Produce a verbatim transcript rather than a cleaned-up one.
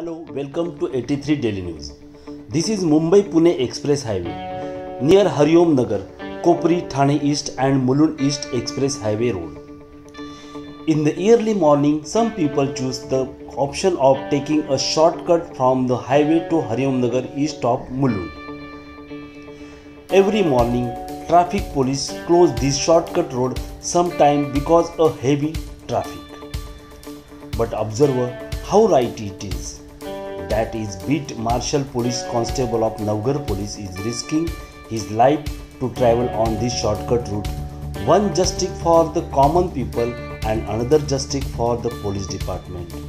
Hello, welcome to eighty-three Daily News. This is Mumbai Pune Express Highway near Hariom Nagar, Kopri Thane East and Mulund East Express Highway Road. In the early morning, some people choose the option of taking a shortcut from the highway to Hariom Nagar east of Mulund. Every morning, traffic police close this shortcut road sometime because of heavy traffic. But observe how right it is. That is beat marshal police constable of Navghar police is risking his life to travel on this shortcut route. One justice for the common people and another justice for the police department.